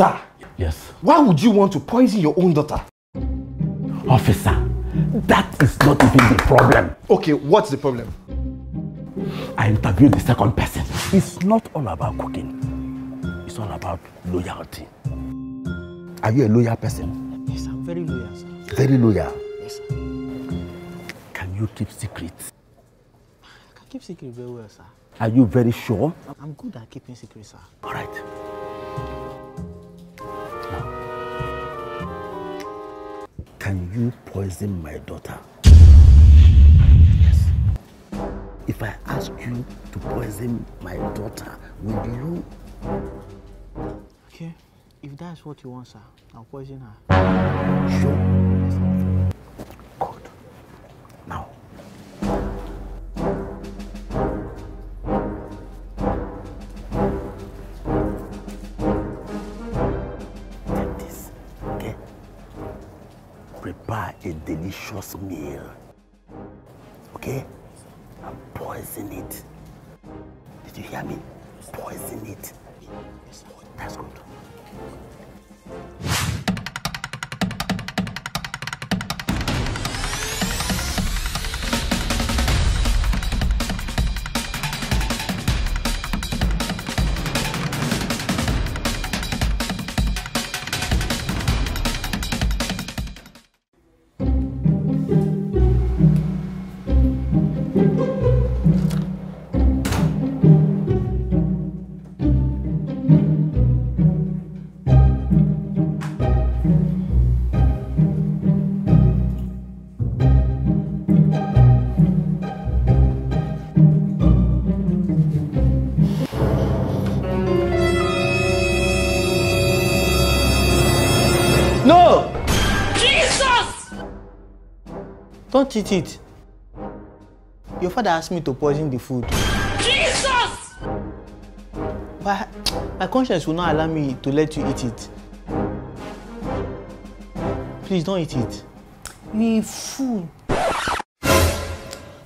Sir. Yes. Why would you want to poison your own daughter? Officer, that is not even the problem. Okay, what's the problem? I interviewed the second person. It's not all about cooking. It's all about loyalty. Are you a loyal person? Yes, I'm very loyal, sir. Very loyal? Yes, sir. Can you keep secrets? I can keep secrets very well, sir. Are you very sure? I'm good at keeping secrets, sir. All right. Now, can you poison my daughter? Yes. If I ask you to poison my daughter, will you? Okay. If that's what you want, sir, I'll poison her. Sure. Good. Now. Get this, okay? Prepare a delicious meal, okay? And poison it. Did you hear me? Poison it. Yes, sir. That's good. Don't eat it. Your father asked me to poison the food. Jesus! But my conscience will not allow me to let you eat it. Please don't eat it. You fool.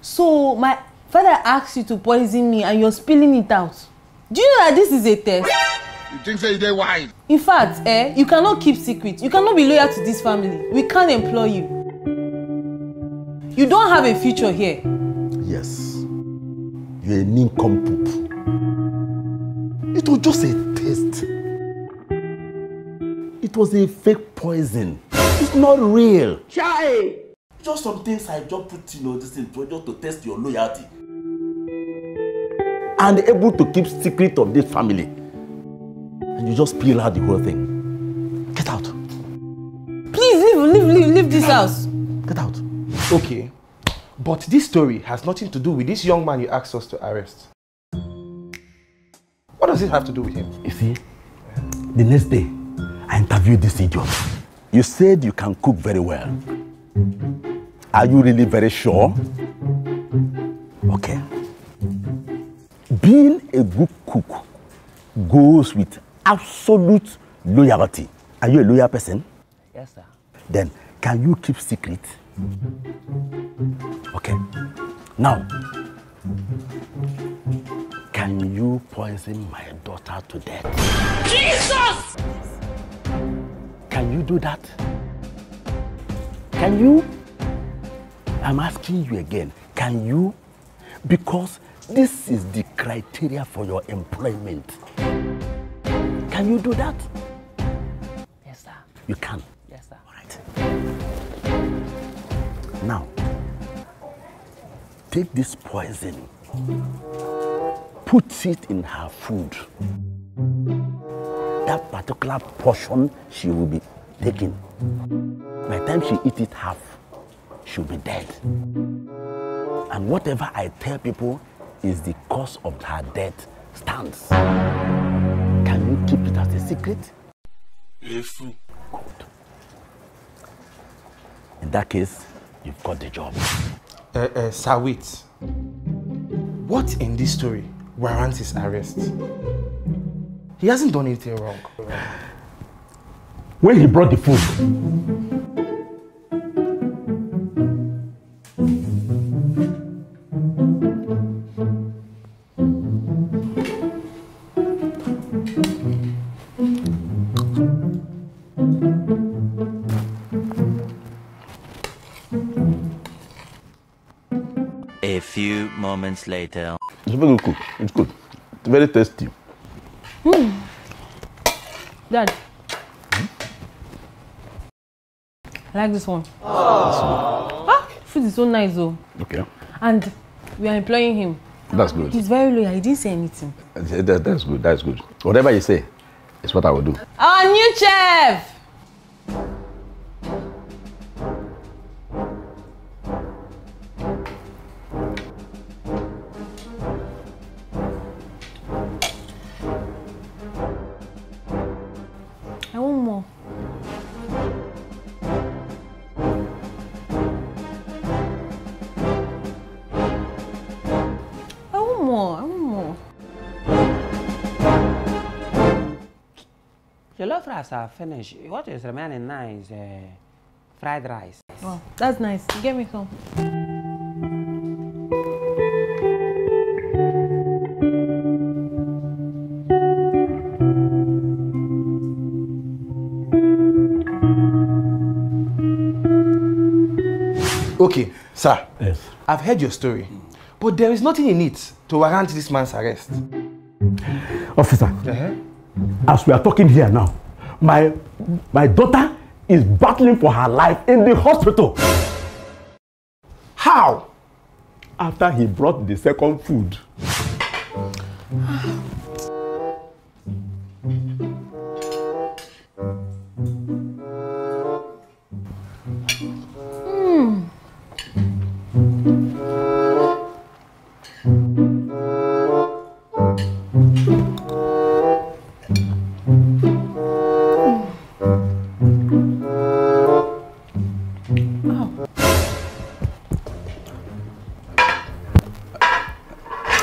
So my father asked you to poison me and you're spilling it out. Do you know that this is a test? You think so? You're wise. In fact, you cannot keep secrets. You cannot be loyal to this family. We can't employ you. You don't have a future here. Yes. You're a nincompoop. It was just a test. It was a fake poison. It's not real. Chai! Just some things I just put in all this thing just to test your loyalty. And able to keep secret of this family. And you just peel out the whole thing. Get out. Please leave this house. Get out. Okay, but this story has nothing to do with this young man you asked us to arrest. What does it have to do with him? You see, the next day, I interviewed this idiot. You said you can cook very well. Are you really very sure? Okay. Being a good cook goes with absolute loyalty. Are you a loyal person? Yes, sir. Then, can you keep secret? Okay, now, can you poison my daughter to death? Jesus! Can you do that? Can you? I'm asking you again, can you? Because this is the criteria for your employment. Can you do that? Yes, sir. You can? Yes, sir. All right. Now, take this poison, put it in her food. That particular portion she will be taking. By the time she eats it half, she'll be dead. And whatever I tell people is the cause of her death stands. Can you keep it as a secret? Yes. Good. In that case, you've got the job. Sir, wait. What in this story warrants his arrest? He hasn't done anything wrong. When he brought the food, moments later. It's very good. It's good. It's very tasty. Mm. Dad. Hmm? I like this one. Aww. Ah, food is so nice though. Okay. And we are employing him. That's good. He's very loyal. He didn't say anything. That's good. That's good. Whatever you say, is what I will do. Our new chef. Jollof rice are finished. What is remaining now is fried rice. Oh, that's nice. Get me some. Okay, sir. Yes. I've heard your story, but there is nothing in it to warrant this man's arrest. Officer. As we are talking here now, my daughter is battling for her life in the hospital. How? After he brought the second food.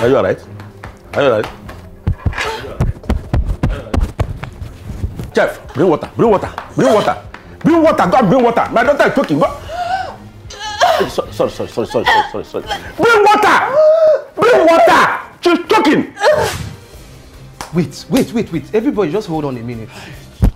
Are you all right? Are you all right? Chef, bring water, bring water, bring water, bring water, God, bring water. My daughter is choking. Sorry. Bring water! Bring water! She's choking! Wait. Everybody just hold on a minute.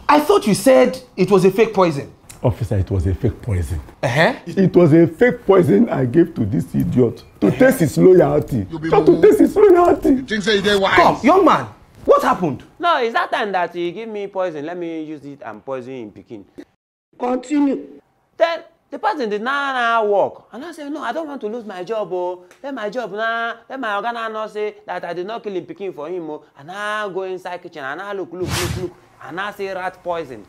I thought you said it was a fake poison. Officer, it was a fake poison. It was a fake poison I gave to this idiot to test his loyalty. Not to test his loyalty. Come, young man, what happened? No, it's that time that he gave me poison. Let me use it and poison in Peking. Continue. Then the person did not work. And I said, no, I don't want to lose my job. Oh. Let my job now. Nah. Let my organ not say that I did not kill in Peking for him. Oh. And I go inside kitchen and I look. And I say rat poison.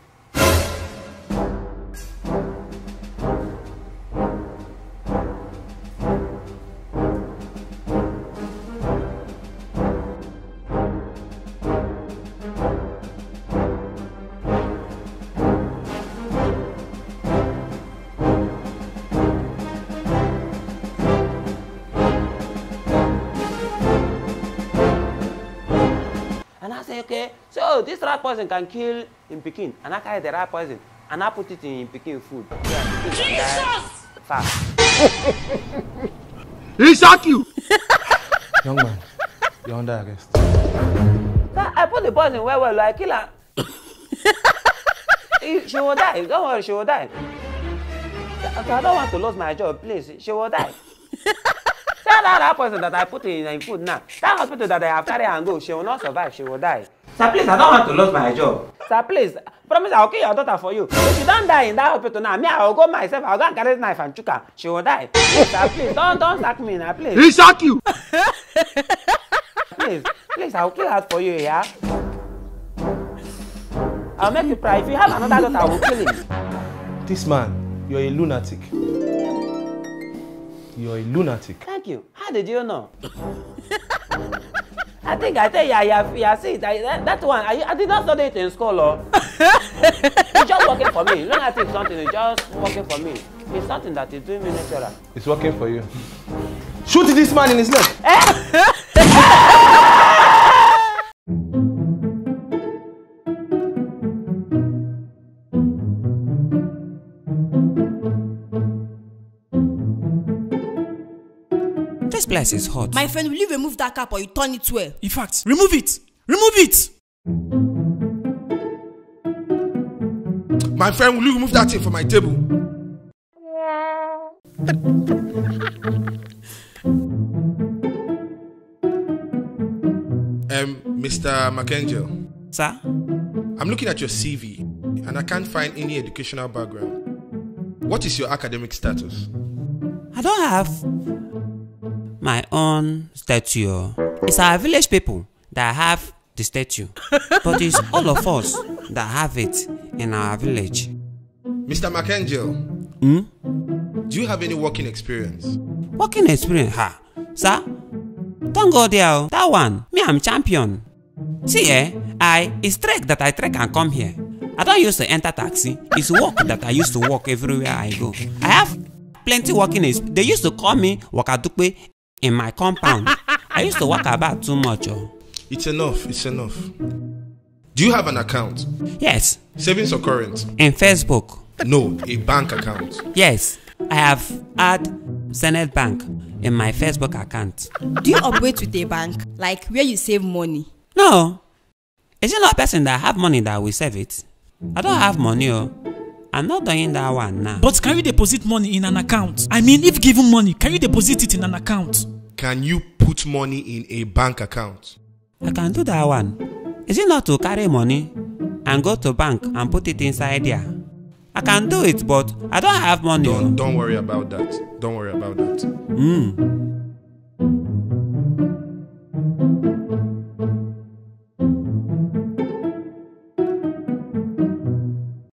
Okay, so this rat poison can kill in Peking, and I carry the rat poison and I put it in Peking food. Jesus! Fast. He shot you! Young man, you're under arrest. Sir, I put the poison where well, I kill her. She will die. Don't worry, she will die. Sir, I don't want to lose my job, please. She will die. That person that I put in food now, that hospital that I have carried and go, she will not survive, she will die. Sir, please, I don't want to lose my job. Sir, please, promise I'll kill your daughter for you. If she don't die in that hospital now, me, I'll go myself, I'll go and carry the knife and chuka. She will die. Please, sir, please, don't sack me now, please. He sack you! Please, I'll kill her for you, yeah? I'll make you cry. If you have another daughter, I will kill him. This man, you're a lunatic. You're a lunatic. Thank you. How did you know? I think I tell you, I see it. That one, I did not study it in school. Oh. It's just working for me. Lunatic something is just working for me. It's something that is doing me natural. It's working for you. Shoot this man in his leg. This place is hot. My friend, will you remove that cap or you turn it well? In fact, remove it! Remove it! My friend, will you remove that thing from my table? Mr. Mark Angel. Sir? I'm looking at your CV and I can't find any educational background. What is your academic status? I don't have my own statue. It's our village people that have the statue. But it's all of us that have it in our village. Mr. Mark Angel, do you have any working experience? Working experience? Ha! Sir? Don't go there. That one. Me, I'm champion. See, it's trek that I trek and come here. I don't used to enter taxi. It's work that I used to walk everywhere I go. I have plenty working experience. They used to call me Wakadukwe in my compound. I used to walk about too much. Oh. It's enough. It's enough. Do you have an account? Yes. Savings or current? In Facebook. No, a bank account. Yes. I have had Zenith Bank in my Facebook account. Do you operate with a bank? Like where you save money? No. Is it not a person that have money that will save it? I don't have money. Oh. I'm not doing that one now. But can you deposit money in an account? I mean, if given money, can you deposit it in an account? Can you put money in a bank account? I can do that one. Is it not to carry money and go to bank and put it inside there? I can do it, but I don't have money. Don't worry about that. Don't worry about that.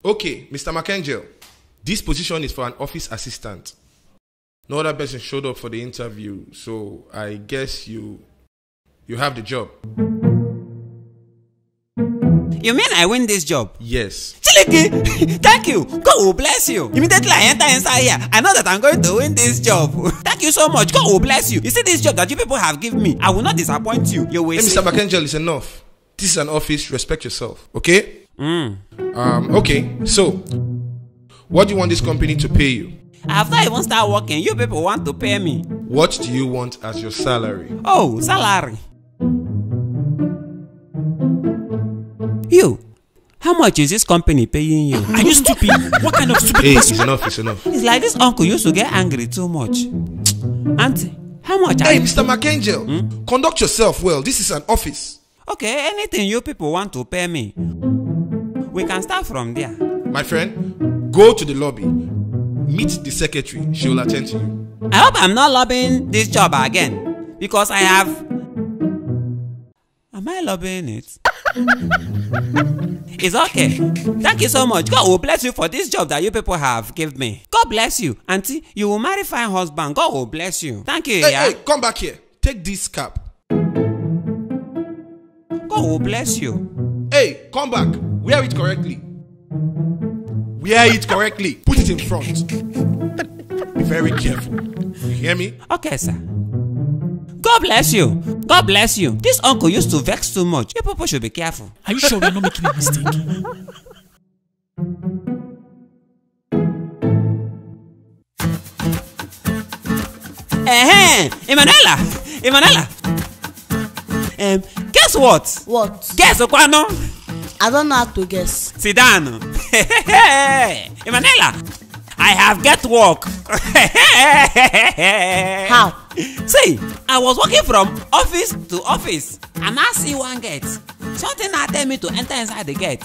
Okay, Mr. Mark Angel, this position is for an office assistant. No other person showed up for the interview, so I guess you have the job. You mean I win this job? Yes. Chiliki, thank you. God will bless you. Immediately I enter inside here, I know that I'm going to win this job. Thank you so much. God will bless you. You see this job that you people have given me, I will not disappoint you. You will see. Mr. Mark Angel, it's enough. This is an office. Respect yourself. Okay? Okay. So, what do you want this company to pay you? After I even start working, you people want to pay me. What do you want as your salary? Oh, salary. You, how much is this company paying you? Are you stupid? What kind of stupid person? It's enough, it's enough. It's like this uncle used to get angry too much. Auntie, how much are you? Hey, Mr. Mark Angel, conduct yourself well. This is an office. Okay, anything you people want to pay me, we can start from there. My friend, go to the lobby. Meet the secretary. She will attend to you. I hope I'm not lobbying this job again. Because I have... Am I lobbying it? It's okay. Thank you so much. God will bless you for this job that you people have given me. God bless you, auntie. You will marry fine husband. God will bless you. Thank you. Hey, hey, come back here. Take this cap. God will bless you. Hey, come back. Wear it correctly. Wear it correctly. Put it in front. Be very careful. You hear me? Okay, sir. God bless you. God bless you. This uncle used to vex too much. You people should be careful. Are you sure we're not making a mistake? Emanuela! Emanuela! Guess what? What? Guess Okwano? I don't know how to guess. Sit down. Emanuela! I have get work. How? See, I was walking from office to office and I see one gate. Something now tell me to enter inside the gate.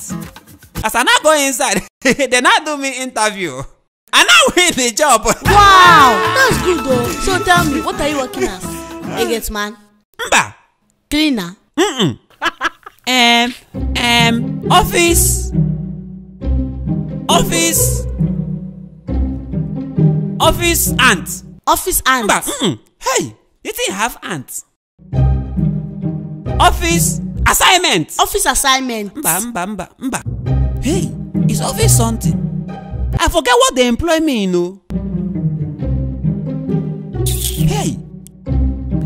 As I now go inside, they now do me interview. I now win the job. Wow, that's good though. So tell me, what are you working as? A gate man? Mba. Cleaner? Office ant. Office ant. Hey, you didn't have ants. Office assignment. Office assignment. Mba. Hey, it's office something. I forget what they employ me, you know. Hey.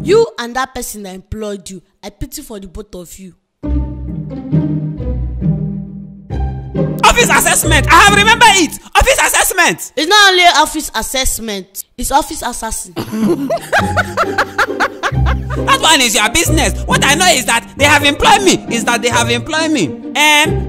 You and that person that employed you, I pity for the both of you. Office assessment. I have remembered it. Office assessment. It's not only office assessment. It's office assassin. That one is your business. What I know is that they have employed me.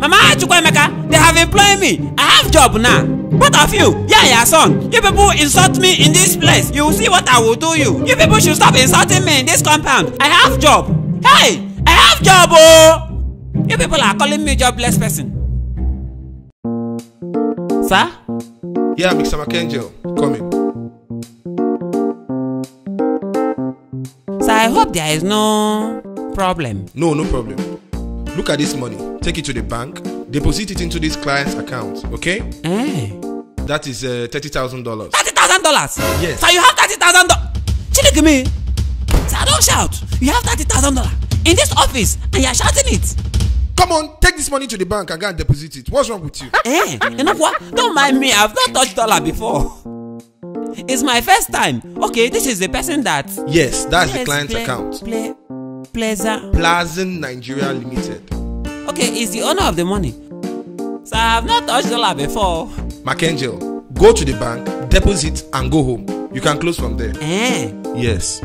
Mama Chukwemeka, they have employed me. I have job now. Both of you, yeah, son. You people insult me in this place. You will see what I will do you. You people should stop insulting me in this compound. I have job. Hey, I have have job, oh! You people are calling me jobless person. Sir? Yeah, Mr. Mark Angel, coming. Sir, I hope there is no problem. No problem. Look at this money. Take it to the bank. Deposit it into this client's account, okay? That is $30,000. $30,000? Yes. Sir, you have $30,000. Chile, give me. Sir, don't shout. You have $30,000 in this office and you are shouting it. Come on, take this money to the bank and go and deposit it. What's wrong with you? Hey, you know what? Don't mind me. I've not touched dollar before. It's my first time. Okay, this is the person that... Yes, that's the client's account. Plaza Nigeria Limited. Okay, he's the owner of the money. So I've not touched dollar before. Mark Angel, go to the bank, deposit and go home. You can close from there. Eh? Yes.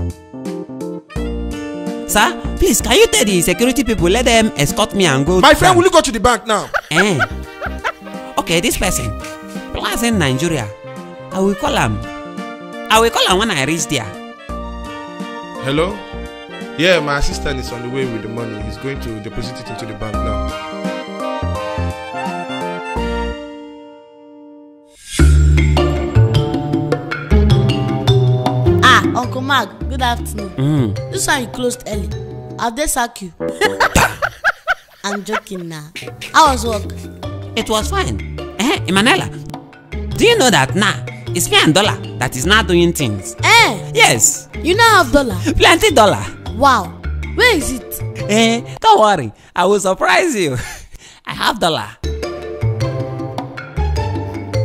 Sir, please, can you tell the security people, let them escort me and go? My friend, will you go to the bank now? Eh? Okay, this person, Plaza in Nigeria. I will call him. I will call him when I reach there. Hello? Yeah, my assistant is on the way with the money. He's going to deposit it into the bank now. Uncle Mark, good afternoon. This one you closed early. Have they sacked you? I'm joking now. How was work? It was fine. Emanuela, do you know that now it's me and Dollar that is now doing things? Eh? Yes. You now have Dollar? Plenty Dollar. Wow. Where is it? Eh? Don't worry. I will surprise you. I have Dollar.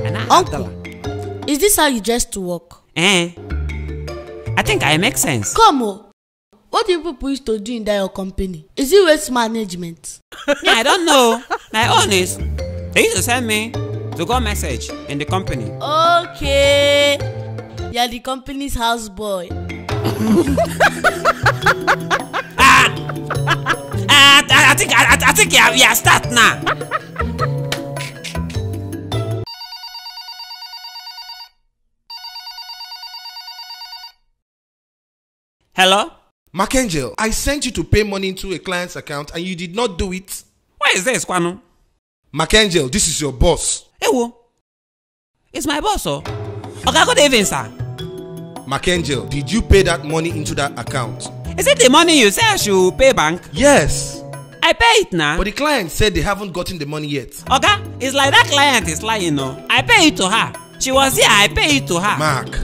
And I Uncle, have Dollar. Is this how you dress to work? Eh? I think I make sense. Come on. What do you people used to do in your company? Is it waste management? Yeah, I don't know. My own is. They used to send me to go message in the company. Okay. You're the company's houseboy. I think you are start now. Hello? Mark Angel, I sent you to pay money into a client's account and you did not do it. Why is this, Kwano? Mark Angel, this is your boss. Ewo. It's my boss, oh. Okay, good evening, sir. Mark Angel, did you pay that money into that account? Is it the money you say I should pay bank? Yes. I pay it now. But the client said they haven't gotten the money yet. Okay, it's like that client is lying, no. I pay it to her. She was here, I pay it to her. Mark,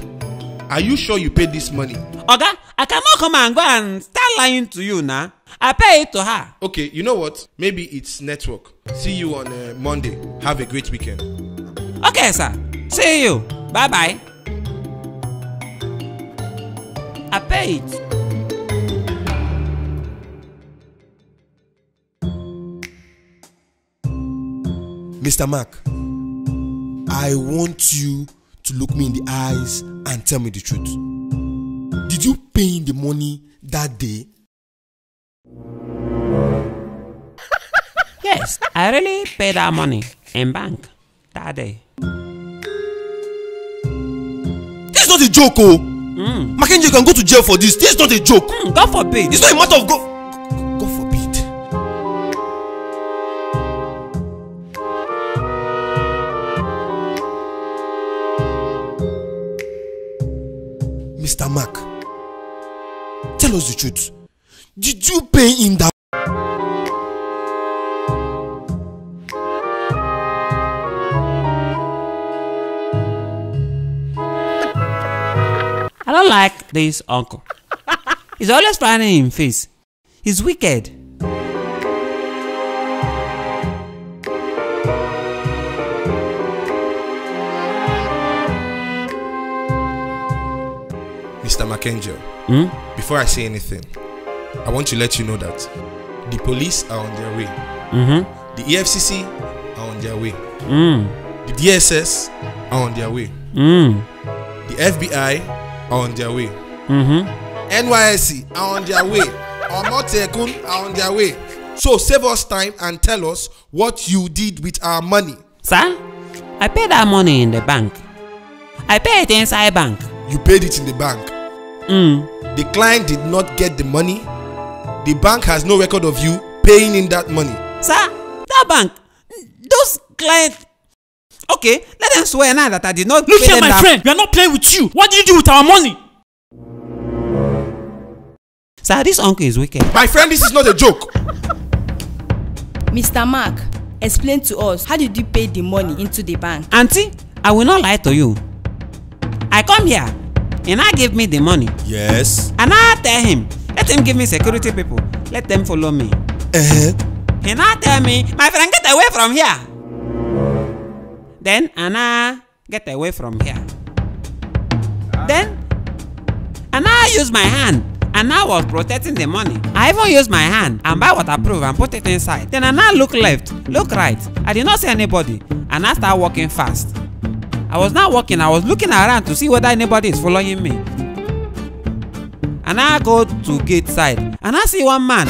are you sure you paid this money? Okay, I cannot come and go and start lying to you now. I pay it to her. Okay, you know what? Maybe it's network. See you on Monday. Have a great weekend. Okay, sir. See you. Bye-bye. I pay it. Mr. Mark, I want you to look me in the eyes and tell me the truth. Did you pay the money that day? Yes, I really paid that money in bank that day. This is not a joke, oh! Mark Angel can go to jail for this. This is not a joke. God forbid. It's not a matter of God. God forbid. Mr. Mark, tell us the truth. Did you pay him that? I don't like this uncle. He's always finding him face. He's wicked. Mr. Mark Angel, before I say anything, I want to let you know that the police are on their way. The EFCC are on their way. The DSS are on their way. The FBI are on their way. NYSC are on their way. Amotekun are on their way. So save us time and tell us what you did with our money. Sir, I paid our money in the bank. I paid it inside bank. You paid it in the bank. The client did not get the money. the bank has no record of you paying in that money. Sir, that bank, those clients, okay, let them swear now that I did not pay them. Look here, my friend, we are not playing with you. What do you do with our money? Sir, this uncle is wicked. My friend, this is not a joke. Mr. Mark, explain to us, how did you pay the money into the bank? Auntie, I will not lie to you. I come here, and I give me the money. Yes. And I tell him, let him give me security people. Let them follow me. And I tell me, my friend, get away from here. Then, Anna, get away from here. Then, Anna used my hand. And I was protecting the money. I even used my hand and buy waterproof and put it inside. Then I now look left, look right. I did not see anybody and I started walking fast. I was not walking, I was looking around to see whether anybody is following me. And I go to gate side and I see one man.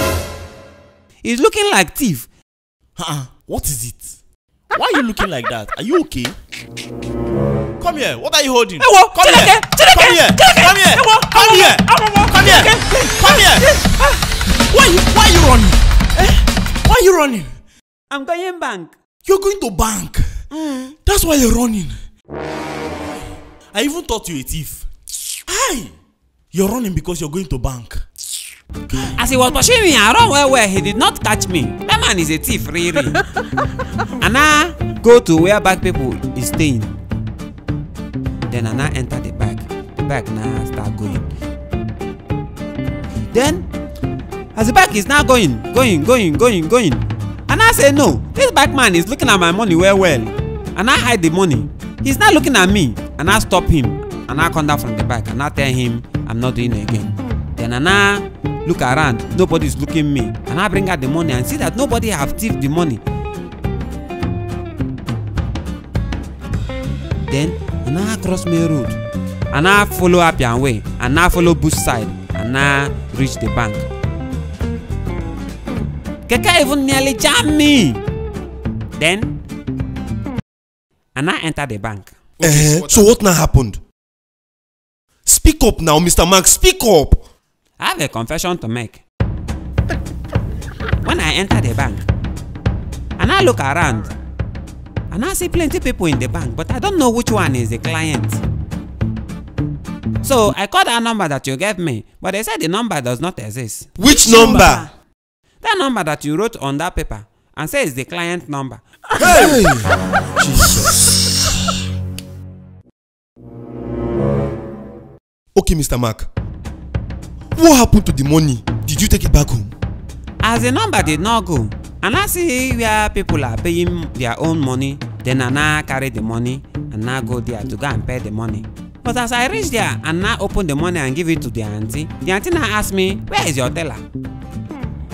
He's looking like thief. What is it? Why are you looking like that? Are you okay? Come here, what are you holding? Come here. Come here! Come here! Come here! Come here! Come here! Why are you running? Eh? Why are you running? I'm going bank. You're going to bank? Mm. That's why you're running. I even thought you a thief. Hi! You're running because you're going to bank. As he was pushing me, I ran where he did not catch me. That man is a thief, really. And I go to where bank people is staying. Then I enter the bank. Back now start going. Then as the bag is now going and I say no, this bag man is looking at my money well and I hide the money. He's not looking at me and I stop him and I come down from the bag and I tell him I'm not doing it again. Then and I look around, nobody's looking at me and I bring out the money and see that nobody have thieved the money. Then and I cross my road. And I follow Appian Way, and I follow bush side, and I reach the bank. Keke even nearly jammed me. Then, and I enter the bank. Okay, so what now happened? Speak up now, Mr. Mark, speak up. I have a confession to make. When I enter the bank, and I look around, and I see plenty of people in the bank, but I don't know which one is the client. So I called that number that you gave me, but they said the number does not exist. Which number? That number that you wrote on that paper and says the client number. Hey! Jesus. Okay, Mr. Mark. What happened to the money? Did you take it back home? As the number did not go, and I see where people are paying their own money, then I carry the money and I go there to go and pay the money. But as I reach there and now open the money and give it to the auntie now asked me, where is your teller?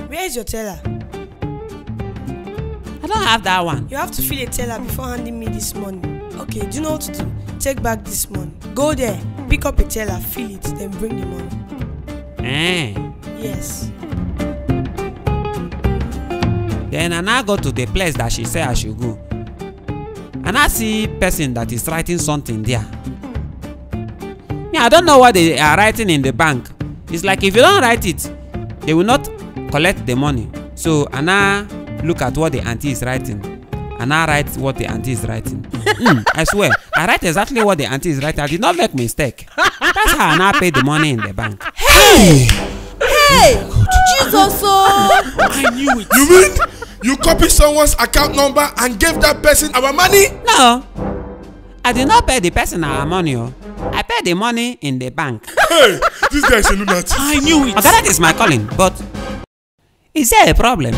Where is your teller? I don't have that one. You have to fill a teller before handing me this money. Okay, do you know what to do? Take back this money. Go there, pick up a teller, fill it, then bring the money. Yes. Then I now go to the place that she said I should go. And I see a person that is writing something there. I don't know what they are writing in the bank. It's like if you don't write it, they will not collect the money. So Anna look at what the auntie is writing. Anna writes what the auntie is writing. I swear, I write exactly what the auntie is writing. I did not make mistake. That's how Anna paid the money in the bank. Hey! Hey! Jesus! Oh. I knew it. You mean you copied someone's account number and gave that person our money? No. I did not pay the person our money. I paid the money in the bank. Hey, this guy is a lunatic. I knew it. Okay, that is my calling, but is there a problem?